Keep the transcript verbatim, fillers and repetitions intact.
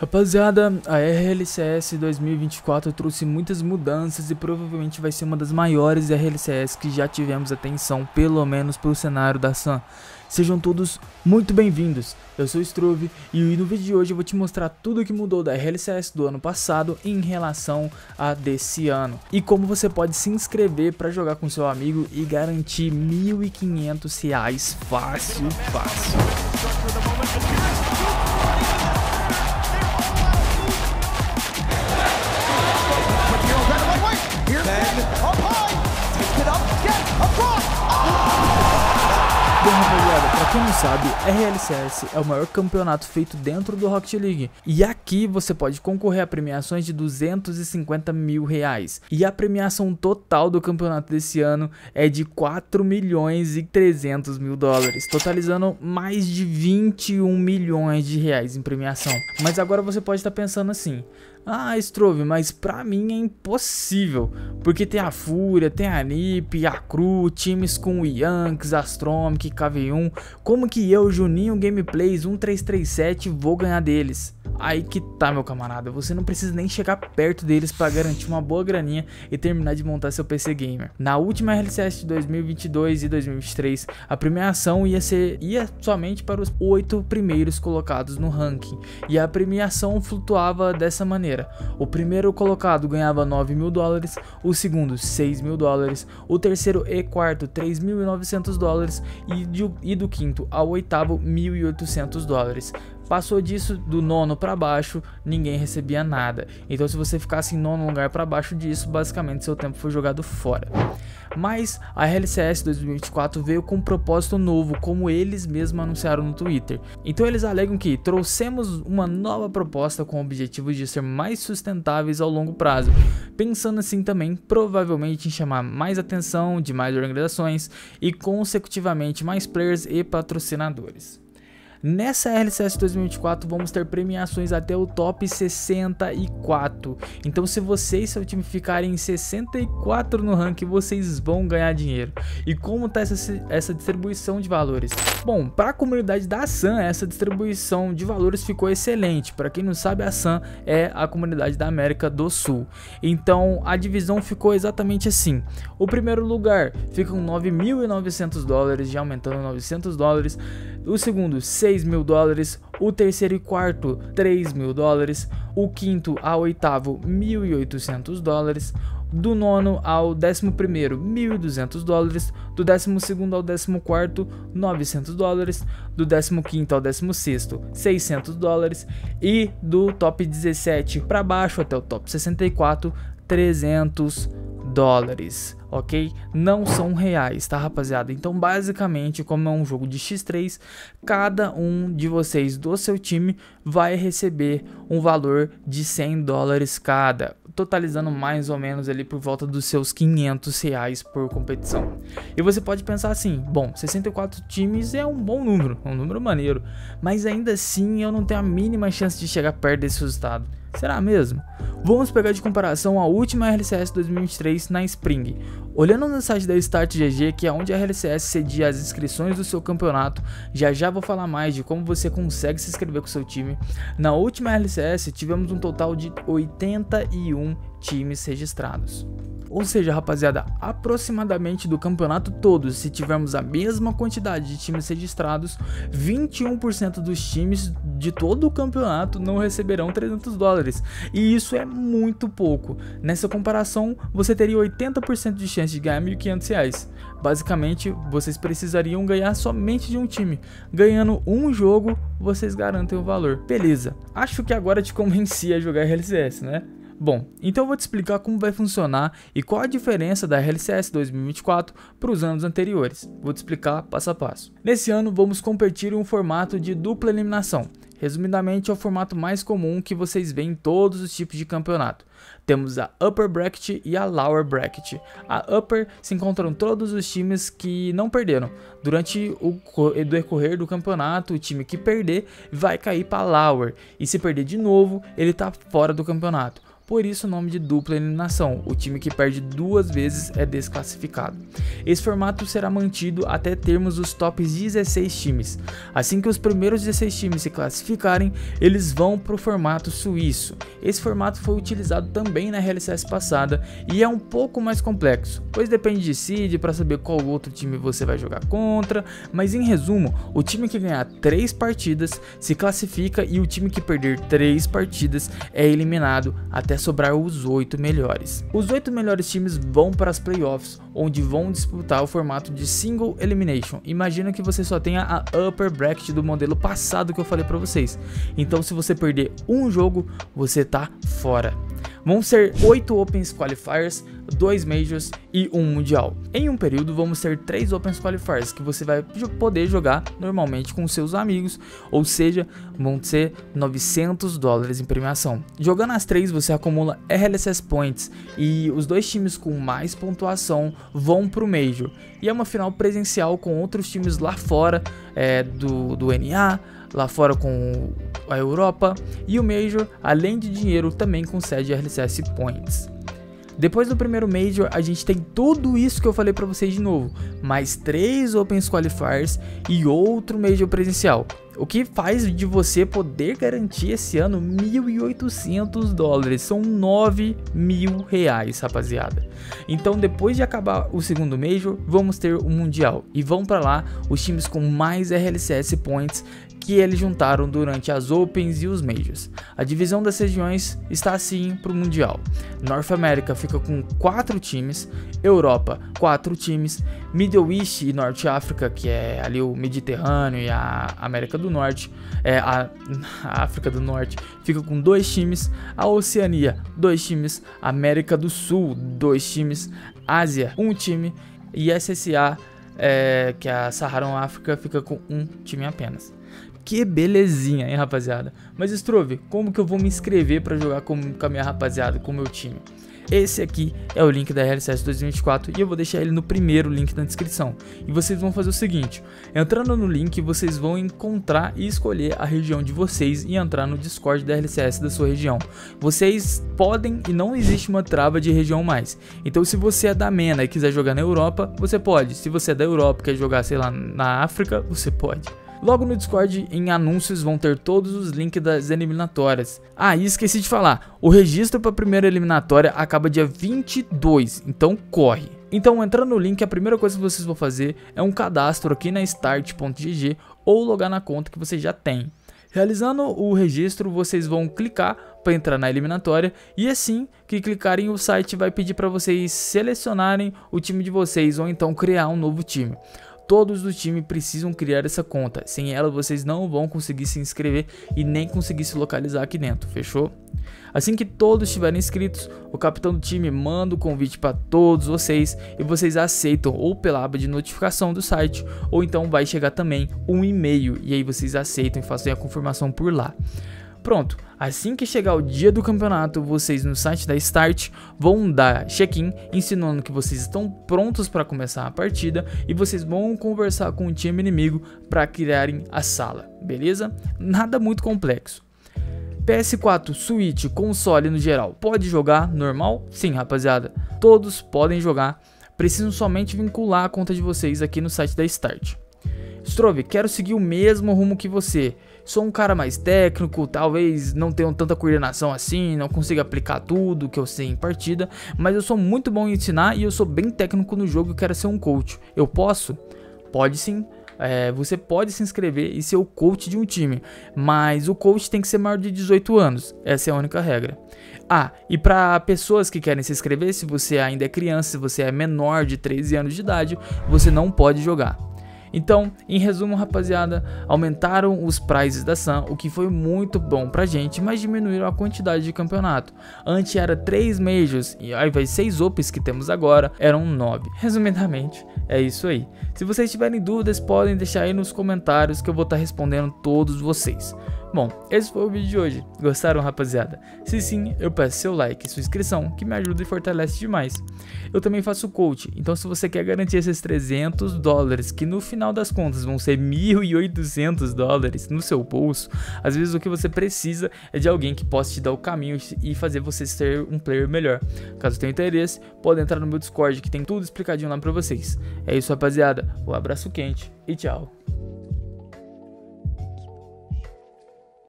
Rapaziada, a R L C S dois mil e vinte e quatro trouxe muitas mudanças e provavelmente vai ser uma das maiores R L C S que já tivemos atenção, pelo menos para o cenário da Sam. Sejam todos muito bem-vindos, eu sou o Struve e no vídeo de hoje eu vou te mostrar tudo o que mudou da R L C S do ano passado em relação a desse ano. E como você pode se inscrever para jogar com seu amigo e garantir mil e quinhentos reais fácil, fácil. Bom, rapaziada, pra quem não sabe, R L C S é o maior campeonato feito dentro do Rocket League. E aqui você pode concorrer a premiações de duzentos e cinquenta mil reais. E a premiação total do campeonato desse ano é de quatro milhões e trezentos mil dólares, totalizando mais de vinte e um milhões de reais em premiação. Mas agora você pode estar pensando assim: ah, Strove, mas pra mim é impossível, porque tem a Fúria, tem a Nip, a Cru, times com Yanks, Astromic, K V um. Como que eu, Juninho, Gameplayz, um três três sete vou ganhar deles? Aí que tá, meu camarada, você não precisa nem chegar perto deles para garantir uma boa graninha e terminar de montar seu P C gamer. Na última R L C S de dois mil e vinte e dois e dois mil e vinte e três, a premiação ia ser ia somente para os oito primeiros colocados no ranking, e a premiação flutuava dessa maneira: o primeiro colocado ganhava nove mil dólares, o segundo seis mil dólares, o terceiro e quarto três mil e novecentos dólares e, de, e do quinto ao oitavo mil e oitocentos dólares. Passou disso, do nono para baixo, ninguém recebia nada. Então, se você ficasse em nono lugar para baixo disso, basicamente seu tempo foi jogado fora. Mas a R L C S dois mil e vinte e quatro veio com um propósito novo, como eles mesmos anunciaram no Twitter. Então eles alegam que trouxemos uma nova proposta com o objetivo de ser mais sustentáveis ao longo prazo, pensando assim também provavelmente em chamar mais atenção de mais organizações e consecutivamente mais players e patrocinadores. Nessa R L C S dois mil e vinte e quatro vamos ter premiações até o top sessenta e quatro, então se você e seu time ficarem em sessenta e quatro no ranking, vocês vão ganhar dinheiro. E como está essa, essa distribuição de valores? Bom, para a comunidade da Sam, essa distribuição de valores ficou excelente. Para quem não sabe, a Sam é a comunidade da América do Sul, então a divisão ficou exatamente assim: o primeiro lugar fica com nove mil e novecentos dólares, já aumentando novecentos dólares, o segundo seis mil dólares, o terceiro e quarto três mil dólares, o quinto ao oitavo mil e oitocentos dólares, do nono ao décimo primeiro mil e duzentos dólares, do décimo segundo ao décimo quarto novecentos dólares, do décimo quinto ao décimo sexto seiscentos dólares e do top dezessete para baixo até o top sessenta e quatro trezentos dólares. Ok? Não são reais, tá, rapaziada? Então, basicamente, como é um jogo de xis três, cada um de vocês do seu time vai receber um valor de cem dólares cada, totalizando mais ou menos ali por volta dos seus quinhentos reais por competição. E você pode pensar assim: bom, sessenta e quatro times é um bom número, um número maneiro, mas ainda assim eu não tenho a mínima chance de chegar perto desse resultado. Será mesmo? Vamos pegar de comparação a última R L C S dois mil e vinte e três na Spring. Olhando no site da Start G G, que é onde a R L C S cedia as inscrições do seu campeonato, já já vou falar mais de como você consegue se inscrever com seu time. Na última R L C S tivemos um total de oitenta e um times registrados. Ou seja, rapaziada, aproximadamente do campeonato todo, se tivermos a mesma quantidade de times registrados, vinte e um por cento dos times de todo o campeonato não receberão trezentos dólares. E isso é muito pouco. Nessa comparação, você teria oitenta por cento de chance de ganhar mil e quinhentos reais. Basicamente, vocês precisariam ganhar somente de um time. Ganhando um jogo, vocês garantem o valor. Beleza, acho que agora te convenci a jogar R L C S, né? Bom, então eu vou te explicar como vai funcionar e qual a diferença da R L C S dois mil e vinte e quatro para os anos anteriores. Vou te explicar passo a passo. Nesse ano vamos competir em um formato de dupla eliminação. Resumidamente, é o formato mais comum que vocês veem em todos os tipos de campeonato. Temos a Upper Bracket e a Lower Bracket. A Upper se encontram todos os times que não perderam. Durante o decorrer do campeonato, o time que perder vai cair para a Lower, e se perder de novo, ele está fora do campeonato. por isso o nome de dupla eliminação. O time que perde duas vezes é desclassificado. Esse formato será mantido até termos os tops dezesseis times. Assim que os primeiros dezesseis times se classificarem, eles vão para o formato suíço. Esse formato foi utilizado também na R L C S passada e é um pouco mais complexo, pois depende de seed para saber qual outro time você vai jogar contra, mas em resumo, o time que ganhar três partidas se classifica e o time que perder três partidas é eliminado até sobrar os oito melhores. Os oito melhores times vão para as playoffs, onde vão disputar o formato de single elimination. Imagina que você só tenha a upper bracket do modelo passado que eu falei para vocês, então se você perder um jogo, você tá fora. Vão ser oito Opens Qualifiers, dois Majors e um Mundial. Em um período vamos ter três Opens Qualifiers que você vai poder jogar normalmente com seus amigos, ou seja, vão ser novecentos dólares em premiação. Jogando as três você acumula R L C S Points e os dois times com mais pontuação vão para o Major. E é uma final presencial com outros times lá fora é, do, do N A, lá fora com a Europa, e o Major, além de dinheiro, também concede R L C S Points. Depois do primeiro Major, a gente tem tudo isso que eu falei para vocês de novo, mais três Opens Qualifiers e outro Major presencial, o que faz de você poder garantir esse ano mil e oitocentos dólares, são nove mil reais, rapaziada. Então depois de acabar o segundo Major, vamos ter o Mundial, e vão para lá os times com mais R L C S Points que eles juntaram durante as Opens e os Majors. A divisão das regiões está assim para o Mundial. North America fica com quatro times, Europa quatro times, Middle East e Norte África, que é ali o Mediterrâneo e a América do Norte, é, a, a África do Norte fica com dois times, a Oceania dois times, América do Sul dois times, Ásia um time e S S A, é, que é a Saharan África, fica com um time apenas. Que belezinha, hein, rapaziada? Mas Struve, como que eu vou me inscrever para jogar com, com a minha rapaziada, com o meu time? Esse aqui é o link da R L C S dois mil e vinte e quatro e eu vou deixar ele no primeiro link na descrição. E vocês vão fazer o seguinte, entrando no link vocês vão encontrar e escolher a região de vocês e entrar no Discord da R L C S da sua região. Vocês podem e não existe uma trava de região mais. Então se você é da MENA e quiser jogar na Europa, você pode. Se você é da Europa e quer jogar, sei lá, na África, você pode. Logo no Discord, em anúncios, vão ter todos os links das eliminatórias. Ah, e esqueci de falar, o registro para a primeira eliminatória acaba dia vinte e dois, então corre. Então, entrando no link, a primeira coisa que vocês vão fazer é um cadastro aqui na Start ponto G G ou logar na conta que você já tem. Realizando o registro, vocês vão clicar para entrar na eliminatória e assim que clicarem, o site vai pedir para vocês selecionarem o time de vocês ou então criar um novo time. Todos do time precisam criar essa conta, sem ela vocês não vão conseguir se inscrever e nem conseguir se localizar aqui dentro, fechou? Assim que todos estiverem inscritos, o capitão do time manda o convite para todos vocês e vocês aceitam ou pela aba de notificação do site ou então vai chegar também um e-mail e aí vocês aceitam e fazem a confirmação por lá. Pronto, assim que chegar o dia do campeonato, vocês no site da Start vão dar check-in, ensinando que vocês estão prontos para começar a partida e vocês vão conversar com o time inimigo para criarem a sala, beleza? Nada muito complexo. P S quatro, Switch, console no geral, pode jogar normal? Sim, rapaziada, todos podem jogar, precisam somente vincular a conta de vocês aqui no site da Start. Strov, quero seguir o mesmo rumo que você. Sou um cara mais técnico, talvez não tenha tanta coordenação assim, não consiga aplicar tudo que eu sei em partida, mas eu sou muito bom em ensinar e eu sou bem técnico no jogo e quero ser um coach. Eu posso? Pode sim. É, você pode se inscrever e ser o coach de um time, mas o coach tem que ser maior de dezoito anos, essa é a única regra. Ah, e para pessoas que querem se inscrever, se você ainda é criança, se você é menor de treze anos de idade, você não pode jogar. Então, em resumo, rapaziada, aumentaram os prizes da Sam, o que foi muito bom pra gente, mas diminuíram a quantidade de campeonato. Antes era três Majors, e ao invés de seis Opens que temos agora, eram nove. Resumidamente, é isso aí. Se vocês tiverem dúvidas, podem deixar aí nos comentários que eu vou estar respondendo todos vocês. Bom, esse foi o vídeo de hoje. Gostaram, rapaziada? Se sim, eu peço seu like e sua inscrição, que me ajuda e fortalece demais. Eu também faço coach, então se você quer garantir esses trezentos dólares, que no final das contas vão ser mil e oitocentos dólares no seu bolso, às vezes o que você precisa é de alguém que possa te dar o caminho e fazer você ser um player melhor. Caso tenha interesse, pode entrar no meu Discord, que tem tudo explicadinho lá pra vocês. É isso, rapaziada. Um abraço quente e tchau.